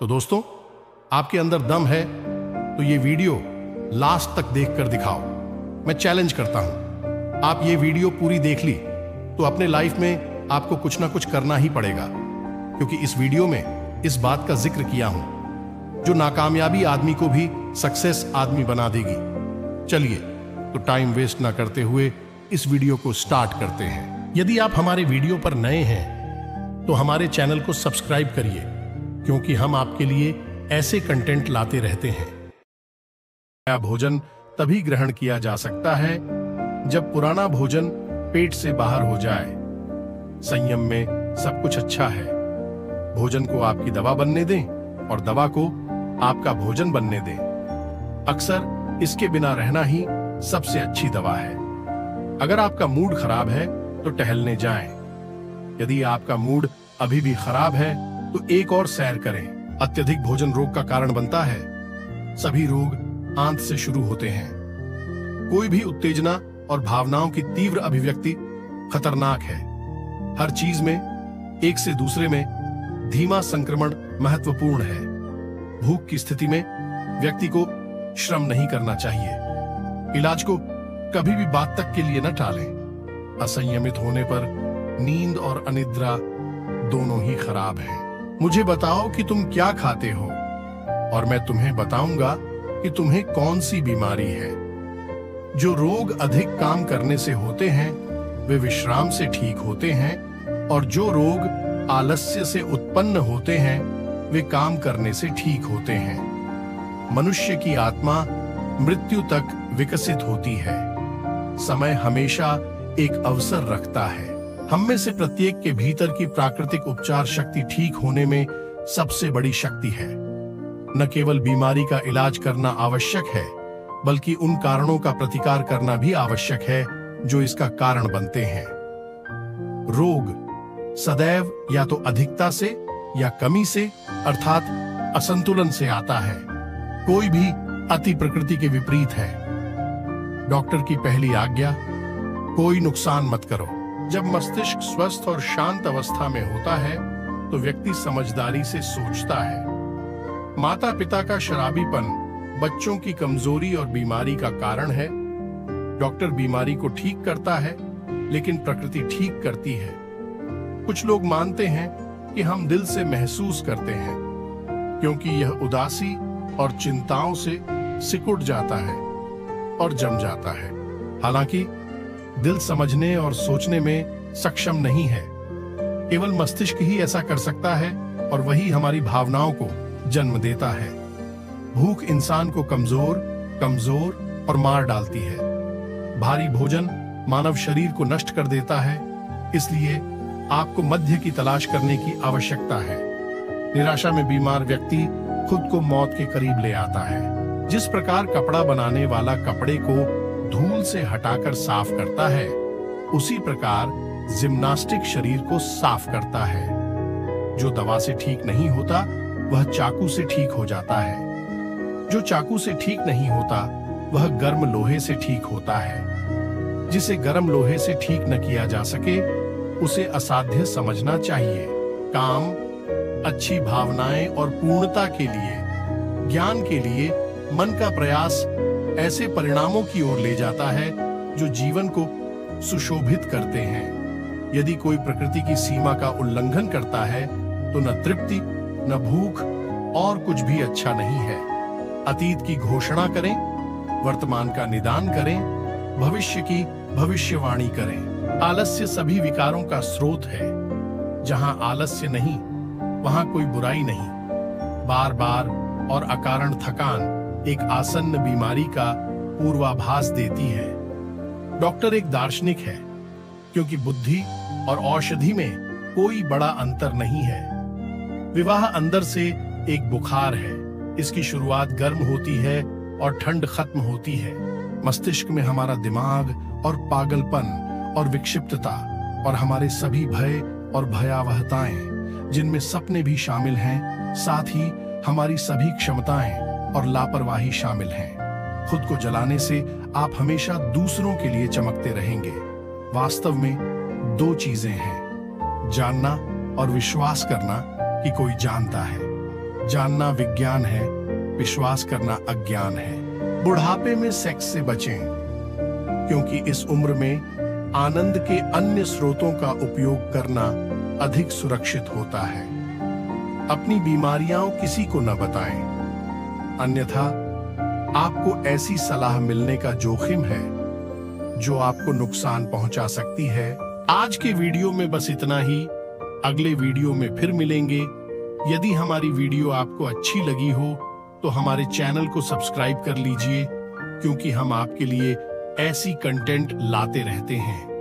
तो दोस्तों, आपके अंदर दम है तो ये वीडियो लास्ट तक देखकर दिखाओ। मैं चैलेंज करता हूं, आप ये वीडियो पूरी देख ली तो अपने लाइफ में आपको कुछ ना कुछ करना ही पड़ेगा, क्योंकि इस वीडियो में इस बात का जिक्र किया हूं जो नाकामयाबी आदमी को भी सक्सेस आदमी बना देगी। चलिए तो टाइम वेस्ट ना करते हुए इस वीडियो को स्टार्ट करते हैं। यदि आप हमारे वीडियो पर नए हैं तो हमारे चैनल को सब्सक्राइब करिए, क्योंकि हम आपके लिए ऐसे कंटेंट लाते रहते हैं। नया भोजन तभी ग्रहण किया जा सकता है जब पुराना भोजन पेट से बाहर हो जाए। संयम में सब कुछ अच्छा है। भोजन को आपकी दवा बनने दें और दवा को आपका भोजन बनने दें। अक्सर इसके बिना रहना ही सबसे अच्छी दवा है। अगर आपका मूड खराब है तो टहलने जाएं। यदि आपका मूड अभी भी खराब है तो एक और सैर करें। अत्यधिक भोजन रोग का कारण बनता है। सभी रोग आंत से शुरू होते हैं। कोई भी उत्तेजना और भावनाओं की तीव्र अभिव्यक्ति खतरनाक है। हर चीज में एक से दूसरे में धीमा संक्रमण महत्वपूर्ण है। भूख की स्थिति में व्यक्ति को श्रम नहीं करना चाहिए। इलाज को कभी भी बात तक के लिए न टालें। असंयमित होने पर नींद और अनिद्रा दोनों ही खराब हैं। मुझे बताओ कि तुम क्या खाते हो और मैं तुम्हें बताऊंगा कि तुम्हें कौन सी बीमारी है। जो रोग अधिक काम करने से होते हैं वे विश्राम से ठीक होते हैं, और जो रोग आलस्य से उत्पन्न होते हैं वे काम करने से ठीक होते हैं। मनुष्य की आत्मा मृत्यु तक विकसित होती है। समय हमेशा एक अवसर रखता है। हम में से प्रत्येक के भीतर की प्राकृतिक उपचार शक्ति ठीक होने में सबसे बड़ी शक्ति है। न केवल बीमारी का इलाज करना आवश्यक है, बल्कि उन कारणों का प्रतिकार करना भी आवश्यक है जो इसका कारण बनते हैं। रोग सदैव या तो अधिकता से या कमी से अर्थात असंतुलन से आता है। कोई भी अति प्रकृति के विपरीत है। डॉक्टर की पहली आज्ञा, कोई नुकसान मत करो। जब मस्तिष्क स्वस्थ और शांत अवस्था में होता है तो व्यक्ति समझदारी से सोचता है। माता पिता का शराबीपन बच्चों की कमजोरी और बीमारी का कारण है। डॉक्टर बीमारी को ठीक करता है लेकिन प्रकृति ठीक करती है। कुछ लोग मानते हैं कि हम दिल से महसूस करते हैं, क्योंकि यह उदासी और चिंताओं से सिकुड़ जाता है और जम जाता है। हालांकि दिल समझने और सोचने में सक्षम नहीं है। केवल मस्तिष्क ही ऐसा कर सकता है और वही हमारी भावनाओं को जन्म देता है। भूख इंसान को कमजोर और मार डालती है। भारी भोजन मानव शरीर को नष्ट कर देता है। इसलिए आपको मध्य की तलाश करने की आवश्यकता है। निराशा में बीमार व्यक्ति खुद को मौत के करीब ले आता है। जिस प्रकार कपड़ा बनाने वाला कपड़े को धूल से हटाकर साफ करता है, उसी प्रकार जिम्नास्टिक शरीर को साफ करता है। जो दवा से ठीक नहीं होता वह चाकू से ठीक हो जाता है। जो चाकू से ठीक नहीं होता वह गर्म लोहे से ठीक होता है। जिसे गर्म लोहे से ठीक न किया जा सके उसे असाध्य समझना चाहिए। काम अच्छी भावनाएं और पूर्णता के लिए, ज्ञान के लिए मन का प्रयास ऐसे परिणामों की ओर ले जाता है जो जीवन को सुशोभित करते हैं। यदि कोई प्रकृति की सीमा का उल्लंघन करता है तो न तृप्ति, न भूख और कुछ भी अच्छा नहीं है। अतीत की घोषणा करें, वर्तमान का निदान करें, भविष्य की भविष्यवाणी करें। आलस्य सभी विकारों का स्रोत है। जहां आलस्य नहीं वहां कोई बुराई नहीं। बार बार और अकारण थकान एक आसन्न बीमारी का पूर्वाभास देती है। डॉक्टर एक दार्शनिक है, क्योंकि बुद्धि और औषधि में कोई बड़ा अंतर नहीं है। विवाह अंदर से एक बुखार है। इसकी शुरुआत गर्म होती है और ठंड खत्म होती है। मस्तिष्क में हमारा दिमाग और पागलपन और विक्षिप्तता और हमारे सभी भय और भयावहताएं, जिनमें सपने भी शामिल हैं, साथ ही हमारी सभी क्षमताएं और लापरवाही शामिल हैं। खुद को जलाने से आप हमेशा दूसरों के लिए चमकते रहेंगे। वास्तव में दो चीजें हैं, जानना और विश्वास करना कि कोई जानता है। जानना विज्ञान है, विश्वास करना अज्ञान है। बुढ़ापे में सेक्स से बचें, क्योंकि इस उम्र में आनंद के अन्य स्रोतों का उपयोग करना अधिक सुरक्षित होता है। अपनी बीमारियां किसी को न बताएं, अन्यथा आपको ऐसी सलाह मिलने का जोखिम है जो आपको नुकसान पहुंचा सकती है। आज के वीडियो में बस इतना ही। अगले वीडियो में फिर मिलेंगे। यदि हमारी वीडियो आपको अच्छी लगी हो तो हमारे चैनल को सब्सक्राइब कर लीजिए, क्योंकि हम आपके लिए ऐसी कंटेंट लाते रहते हैं।